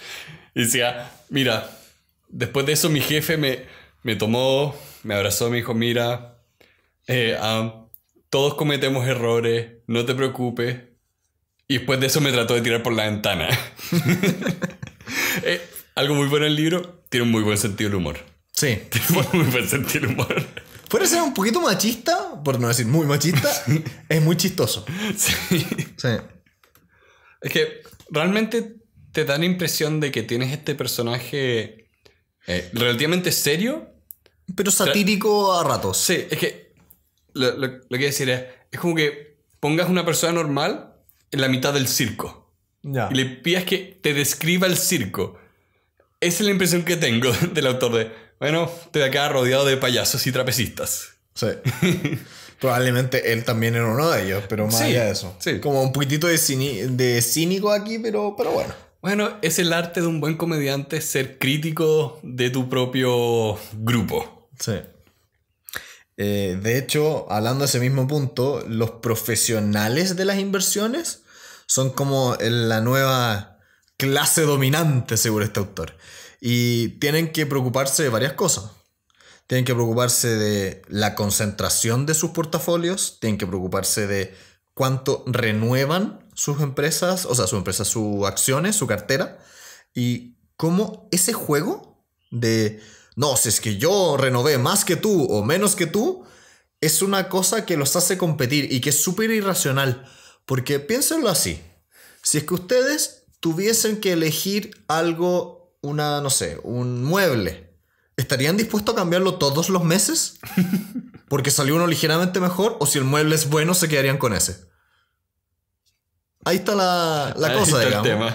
Y decía, mira, después de eso mi jefe me tomó, me abrazó, me dijo, mira, todos cometemos errores, no te preocupes. Y después de eso me trató de tirar por la ventana. Algo muy bueno el libro, tiene un muy buen sentido del humor. Sí. Tiene un muy buen sentido del humor. Puede ser un poquito machista, por no decir muy machista, es muy chistoso. Sí. Sí. Es que realmente te da la impresión de que tienes este personaje relativamente serio, pero satírico a ratos. Sí, es que lo que quiero decir es como que pongas una persona normal en la mitad del circo. Ya. Y le pidas que te describa el circo. Esa es la impresión que tengo del autor de... Bueno, estoy acá rodeado de payasos y trapecistas. Sí. Probablemente él también era uno de ellos, pero más allá de eso. Sí. Como un poquitito de cínico aquí, pero bueno. Bueno, es el arte de un buen comediante ser crítico de tu propio grupo. Sí. De hecho, hablando de ese mismo punto, los profesionales de las inversiones son como la nueva clase dominante, según este autor. y tienen que preocuparse de varias cosas. Tienen que preocuparse de la concentración de sus portafolios, tienen que preocuparse de cuánto renuevan sus empresas, o sea, sus empresas, sus acciones, su cartera, y cómo ese juego de, no, si es que yo renové más que tú o menos que tú, es una cosa que los hace competir y que es súper irracional. Porque piénsenlo así, si es que ustedes tuviesen que elegir algo, una, no sé, un mueble, ¿estarían dispuestos a cambiarlo todos los meses? Porque salió uno ligeramente mejor, o si el mueble es bueno, se quedarían con ese. Ahí está la cosa, digamos.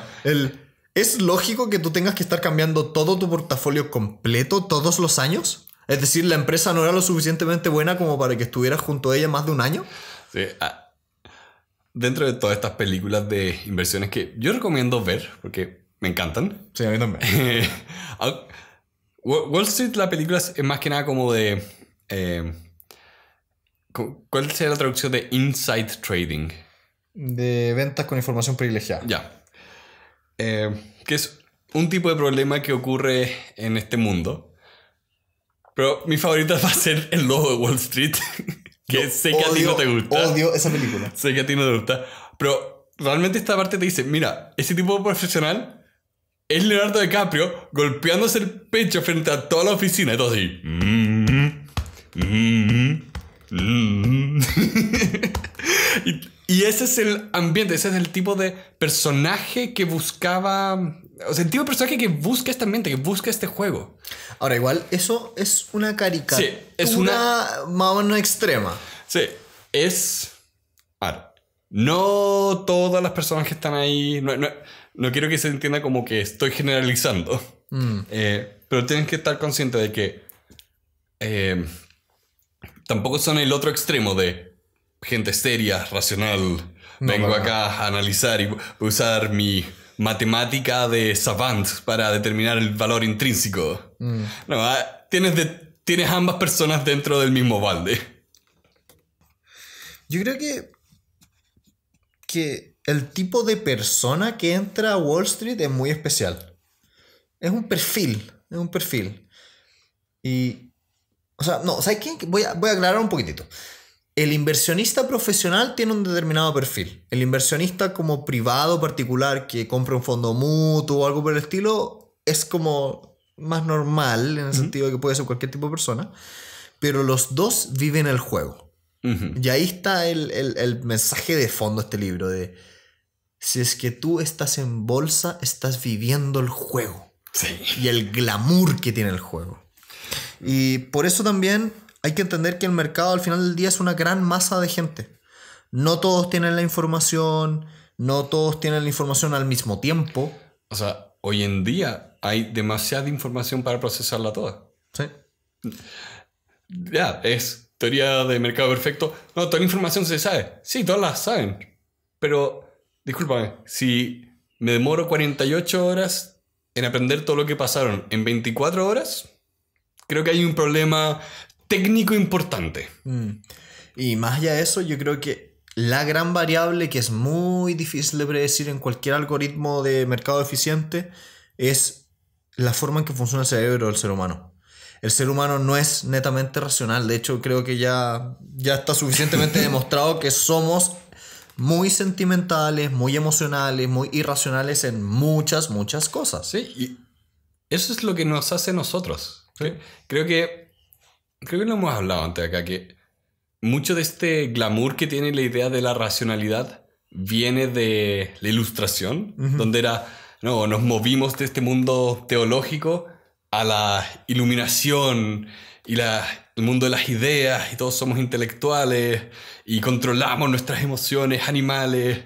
¿Es lógico que tú tengas que estar cambiando todo tu portafolio completo todos los años? Es decir, la empresa no era lo suficientemente buena como para que estuvieras junto a ella más de un año. Sí, dentro de todas estas películas de inversiones que yo recomiendo ver, porque me encantan. Sí, a mí también. Wall Street, la película es más que nada como de... ¿cuál sería la traducción de inside trading? De ventas con información privilegiada. Ya. Que es un tipo de problema que ocurre en este mundo. Pero mi favorita va a ser El Lobo de Wall Street. Que sé que a ti no te gusta. Odio esa película. Sé que a ti no te gusta. Pero realmente esta parte te dice, mira, ese tipo de profesional es Leonardo DiCaprio golpeándose el pecho frente a toda la oficina. Y todo así. Y ese es el ambiente, ese es el tipo de personaje que buscaba... O sea, el tipo de personaje que busca este ambiente, que busca este juego. Ahora, igual, eso es una caricatura. Sí, es una más o menos extrema. Sí, es... Ahora, no todas las personas que están ahí... No quiero que se entienda como que estoy generalizando. Pero tienes que estar consciente de que... tampoco son el otro extremo de gente seria, racional. Vengo acá a analizar y usar mi matemática de savant para determinar el valor intrínseco. No, tienes ambas personas dentro del mismo balde. Yo creo que el tipo de persona que entra a Wall Street es muy especial. Es un perfil. Y... O sea, no, ¿sabes qué? Voy a aclarar un poquitito. El inversionista profesional tiene un determinado perfil. El inversionista como privado particular que compra un fondo mutuo o algo por el estilo es como más normal, en el sentido de que puede ser cualquier tipo de persona. Pero los dos viven el juego. Y ahí está el mensaje de fondo de este libro de... Si es que tú estás en bolsa, estás viviendo el juego. Sí. Y el glamour que tiene el juego. Y por eso también hay que entender que el mercado al final del día es una gran masa de gente. No todos tienen la información, no todos tienen la información al mismo tiempo. O sea, hoy en día hay demasiada información para procesarla toda. Sí. Ya, es teoría de mercado perfecto. No, toda la información se sabe. Sí, todas las saben. Pero, discúlpame, si me demoro 48 horas en aprender todo lo que pasaron en 24 horas... Creo que hay un problema técnico importante. Y más allá de eso, yo creo que la gran variable que es muy difícil de predecir en cualquier algoritmo de mercado eficiente es la forma en que funciona el cerebro del ser humano. El ser humano no es netamente racional. De hecho, creo que ya está suficientemente demostrado que somos muy sentimentales, muy emocionales, muy irracionales en muchas cosas. Sí, y eso es lo que nos hace nosotros. Sí. Creo que lo hemos hablado antes acá, que mucho de este glamour que tiene la idea de la racionalidad viene de la Ilustración, donde era, no, nos movimos de este mundo teológico a la iluminación y el mundo de las ideas, y todos somos intelectuales y controlamos nuestras emociones animales,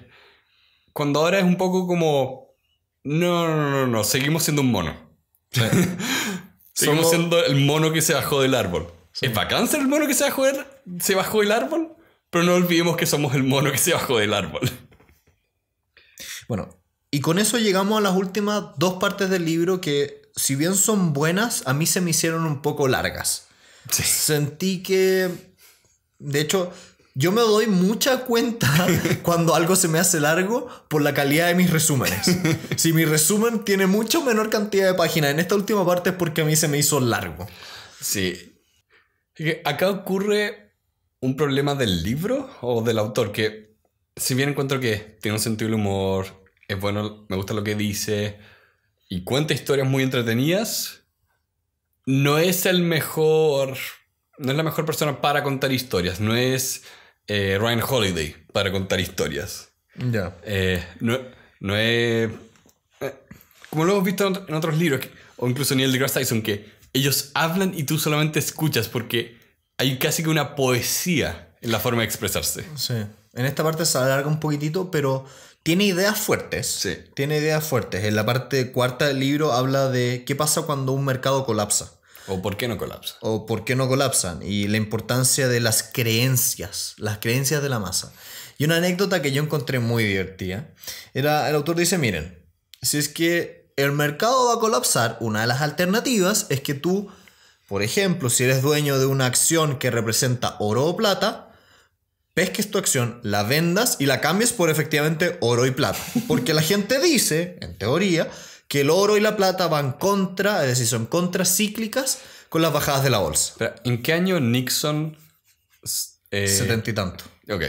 cuando ahora es un poco como no, seguimos siendo un mono. Sí. Seguimos siendo el mono que se bajó del árbol. Sí. ¿Es bacán ser el mono que se bajó del árbol? Pero no olvidemos que somos el mono que se bajó del árbol. Bueno, y con eso llegamos a las últimas dos partes del libro que, si bien son buenas, a mí se me hicieron un poco largas. Sí. Sentí que... De hecho, Yo me doy mucha cuenta cuando algo se me hace largo por la calidad de mis resúmenes. Si mi resumen tiene mucho menor cantidad de páginas en esta última parte es porque a mí se me hizo largo. Sí. Acá ocurre un problema del libro o del autor que, si bien encuentro que tiene un sentido del humor, es bueno, me gusta lo que dice y cuenta historias muy entretenidas, no es el mejor... No es la mejor persona para contar historias. No es Ryan Holiday para contar historias. Ya. Yeah. No es... como lo hemos visto en otros libros, o incluso en el de Grace Tyson, que ellos hablan y tú solamente escuchas porque hay casi que una poesía en la forma de expresarse. Sí. En esta parte se alarga un poquitito, pero tiene ideas fuertes. Sí. Tiene ideas fuertes. En la parte cuarta del libro habla de qué pasa cuando un mercado colapsa. O por qué no colapsan. O por qué no colapsan. Y la importancia de las creencias. Las creencias de la masa. Y una anécdota que yo encontré muy divertida. El autor dice, miren, si es que el mercado va a colapsar, una de las alternativas es que tú, por ejemplo, si eres dueño de una acción que representa oro o plata, pesques tu acción, la vendas y la cambies por efectivamente oro y plata. Porque la gente dice, en teoría... que el oro y la plata van contra, es decir, son contracíclicas con las bajadas de la bolsa. Pero, ¿en qué año Nixon...? 70 y tanto. Ok.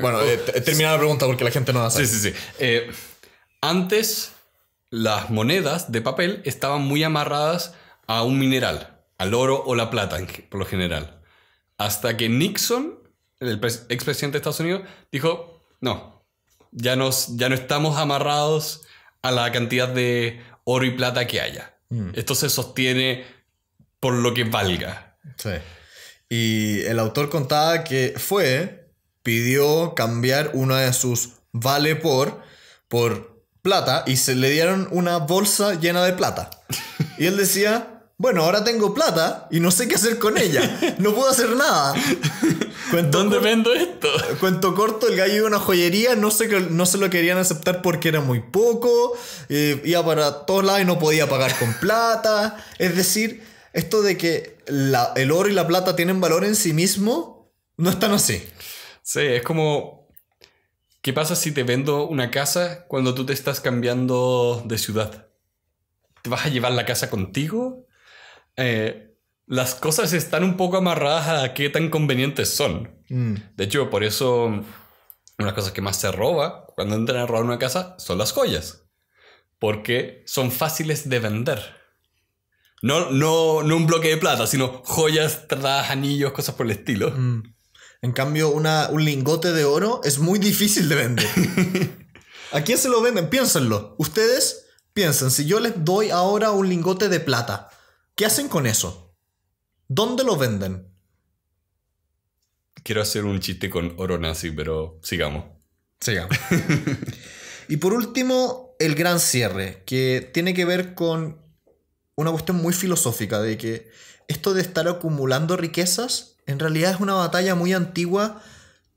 Bueno, termina la pregunta porque la gente no la sabe. Sí, sí, sí. Antes, las monedas de papel estaban muy amarradas a un mineral, al oro o la plata, por lo general. Hasta que Nixon, el expresidente de Estados Unidos, dijo, no, ya no estamos amarrados... a la cantidad de oro y plata que haya. Esto se sostiene por lo que valga. Sí. Y el autor contaba que pidió cambiar una de sus vale por plata y se le dieron una bolsa llena de plata. Y él decía, bueno, ahora tengo plata y no sé qué hacer con ella. No puedo hacer nada. ¿Dónde vendo esto? Cuento corto, el gallo iba a una joyería, no se lo querían aceptar porque era muy poco, iba para todos lados y no podía pagar con plata. Es decir, esto de que el oro y la plata tienen valor en sí mismo, no es tan así. Sí, es como... ¿Qué pasa si te vendo una casa cuando tú te estás cambiando de ciudad? ¿Te vas a llevar la casa contigo? Las cosas están un poco amarradas a qué tan convenientes son. De hecho, por eso una de las cosas que más se roba cuando entran a robar una casa son las joyas, porque son fáciles de vender. No un bloque de plata, sino joyas, trazadas, anillos, cosas por el estilo. En cambio, un lingote de oro es muy difícil de vender. ¿A quién se lo venden? Piénsenlo. Ustedes piensen, si yo les doy ahora un lingote de plata, ¿qué hacen con eso? ¿Dónde lo venden? Quiero hacer un chiste con oro nazi, pero sigamos. Y por último, el gran cierre, que tiene que ver con una cuestión muy filosófica, de que esto de estar acumulando riquezas en realidad es una batalla muy antigua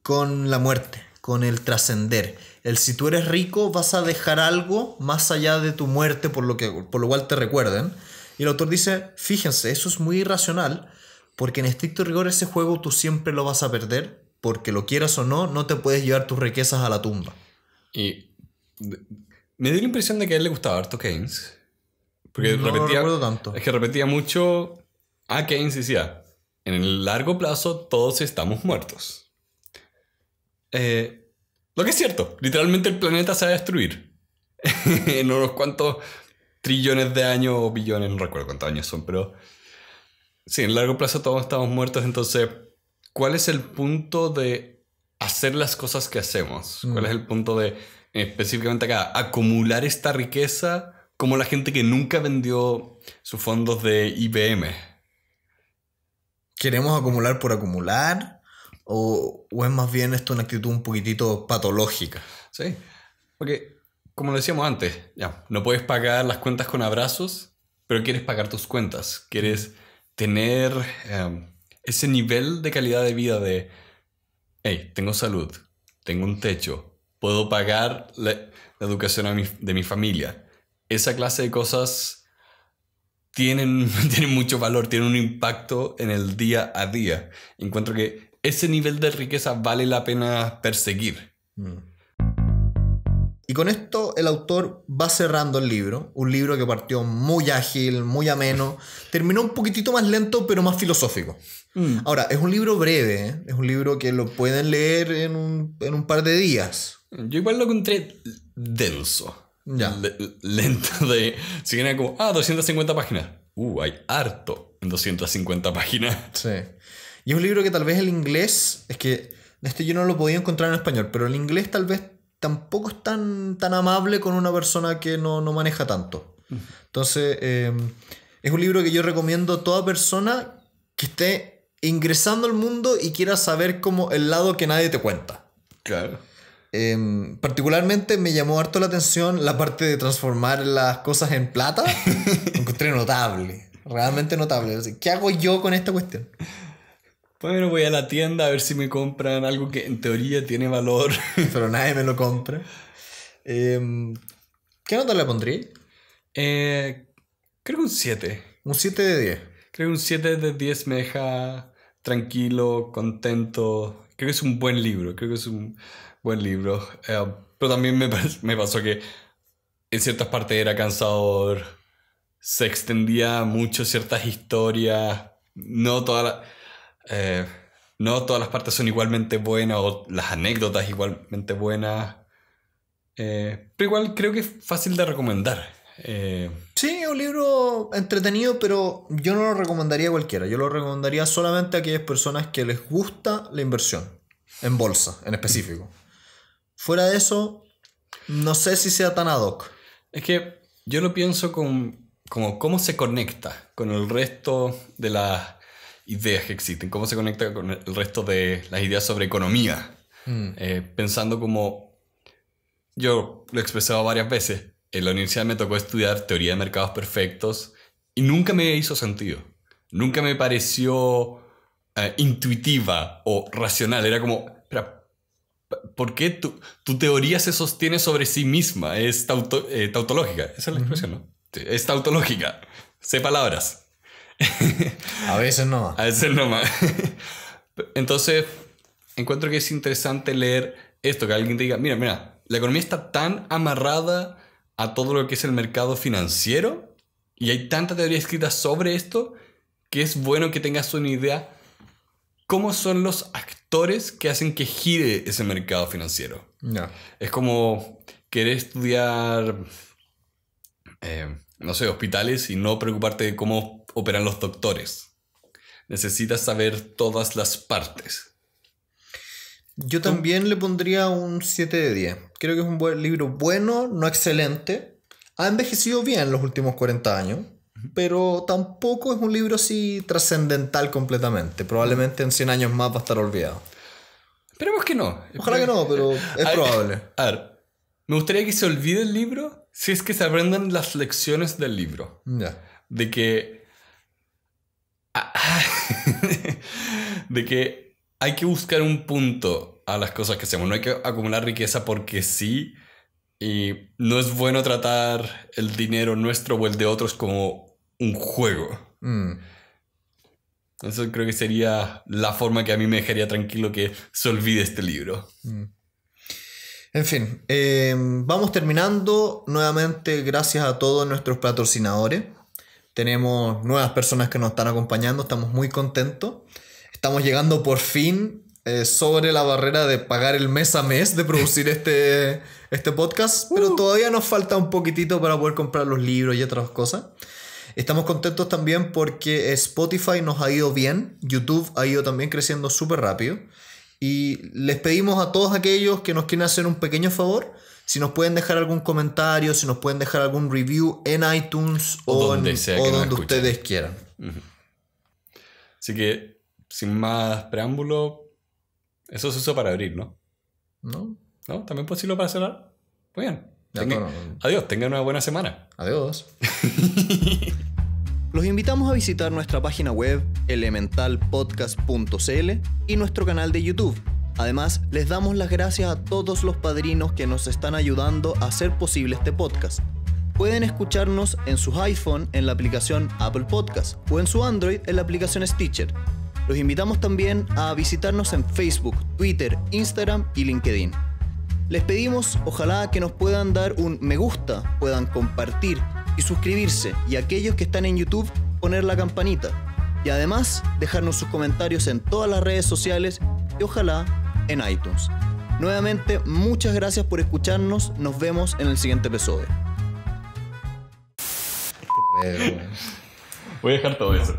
con la muerte, con el trascender. Si tú eres rico, vas a dejar algo más allá de tu muerte, por lo cual te recuerden. Y el autor dice, fíjense, eso es muy irracional, porque en estricto rigor ese juego tú siempre lo vas a perder, porque lo quieras o no, no te puedes llevar tus riquezas a la tumba. Y me dio la impresión de que a él le gustaba harto Keynes, porque no recuerdo tanto. Es que repetía mucho a Keynes y decía, en el largo plazo todos estamos muertos. Lo que es cierto, literalmente el planeta se va a destruir en unos cuantos... trillones de años o billones, no recuerdo cuántos años son, pero sí, en largo plazo todos estamos muertos. Entonces, ¿cuál es el punto de hacer las cosas que hacemos? ¿Cuál es el punto de, específicamente acá, acumular esta riqueza como la gente que nunca vendió sus fondos de IBM? ¿Queremos acumular por acumular? ¿O es más bien esto una actitud un poquitito patológica? Sí, porque... como lo decíamos antes, ya, no puedes pagar las cuentas con abrazos, pero quieres pagar tus cuentas. Quieres tener ese nivel de calidad de vida de, hey, tengo salud, tengo un techo, puedo pagar la educación de mi familia. Esa clase de cosas tienen mucho valor, tienen un impacto en el día a día. Encuentro que ese nivel de riqueza vale la pena perseguir. Y con esto el autor va cerrando el libro. Un libro que partió muy ágil, muy ameno. Terminó un poquitito más lento, pero más filosófico. Ahora, es un libro breve, ¿eh? Es un libro que lo pueden leer en un par de días. Yo igual lo encontré denso. Ya. Lento de... Si viene como, 250 páginas. Hay harto en 250 páginas. Sí. Y es un libro que tal vez el inglés... Es que este yo no lo podía encontrar en español, pero el inglés tal vez... tampoco es tan amable con una persona que no maneja tanto. Entonces, es un libro que yo recomiendo a toda persona que esté ingresando al mundo y quiera saber como el lado que nadie te cuenta. Claro. Particularmente me llamó harto la atención la parte de transformar las cosas en plata. Lo encontré notable, realmente notable. ¿Qué hago yo con esta cuestión? Bueno, voy a la tienda a ver si me compran algo que en teoría tiene valor. Pero nadie me lo compra. ¿Qué nota le pondría? Creo que un 7. ¿Un 7 de 10? Creo que un 7 de 10 me deja tranquilo, contento. Creo que es un buen libro. Pero también me pasó que en ciertas partes era cansador. Se extendía mucho ciertas historias. No todas las partes son igualmente buenas o las anécdotas igualmente buenas, pero igual creo que es fácil de recomendar. Sí, es un libro entretenido, pero yo no lo recomendaría a cualquiera. Yo lo recomendaría solamente a aquellas personas que les gusta la inversión en bolsa, en específico. Fuera de eso, no sé si sea tan ad hoc. Es que yo lo pienso como cómo se conecta con el resto de las ideas que existen, cómo se conecta con el resto de las ideas sobre economía. Pensando como... Yo lo he expresado varias veces. En la universidad me tocó estudiar teoría de mercados perfectos y nunca me hizo sentido. Nunca me pareció intuitiva o racional. Era como... ¿Por qué tu teoría se sostiene sobre sí misma? Es tautológica. Esa es la expresión, ¿no? Es tautológica. Sé palabras. A veces no. A veces no más. Entonces, encuentro que es interesante leer esto, que alguien te diga, mira, la economía está tan amarrada a todo lo que es el mercado financiero y hay tanta teoría escrita sobre esto que es bueno que tengas una idea cómo son los actores que hacen que gire ese mercado financiero. No. Es como querer estudiar, no sé, hospitales y no preocuparte de cómo operan los doctores. Necesitas saber todas las partes. Yo también le pondría un 7 de 10. Creo que es un buen libro, bueno, no excelente. Ha envejecido bien los últimos 40 años, pero tampoco es un libro así trascendental completamente. Probablemente en 100 años más va a estar olvidado. Esperemos que no. Ojalá que no, pero es probable. A ver, me gustaría que se olvide el libro si es que se aprendan las lecciones del libro. Ya. De que... de que hay que buscar un punto a las cosas que hacemos. No hay que acumular riqueza porque sí. Y no es bueno tratar el dinero nuestro o el de otros como un juego. Eso creo que sería la forma que a mí me dejaría tranquilo que se olvide este libro. En fin, vamos terminando. Nuevamente, gracias a todos nuestros patrocinadores. Tenemos nuevas personas que nos están acompañando. Estamos muy contentos. Estamos llegando por fin sobre la barrera de pagar el mes a mes de producir este podcast. Pero todavía nos falta un poquitito para poder comprar los libros y otras cosas. Estamos contentos también porque Spotify nos ha ido bien. YouTube ha ido también creciendo súper rápido. Y les pedimos a todos aquellos que nos quieren hacer un pequeño favor... Si nos pueden dejar algún comentario, si nos pueden dejar algún review en iTunes o donde ustedes quieran. Así que, sin más preámbulo, eso se usa para abrir, ¿no? ¿No? ¿También posible para cerrar? Muy bien. Adiós, tengan una buena semana. Adiós. Los invitamos a visitar nuestra página web ElementalPodcast.cl y nuestro canal de YouTube. Además, les damos las gracias a todos los padrinos que nos están ayudando a hacer posible este podcast. Pueden escucharnos en sus iPhone en la aplicación Apple Podcast o en su Android en la aplicación Stitcher. Los invitamos también a visitarnos en Facebook, Twitter, Instagram y LinkedIn. Les pedimos ojalá que nos puedan dar un me gusta, puedan compartir y suscribirse, y aquellos que están en YouTube poner la campanita y además dejarnos sus comentarios en todas las redes sociales y ojalá en iTunes. Nuevamente, muchas gracias por escucharnos, nos vemos en el siguiente episodio. Voy a dejar todo eso.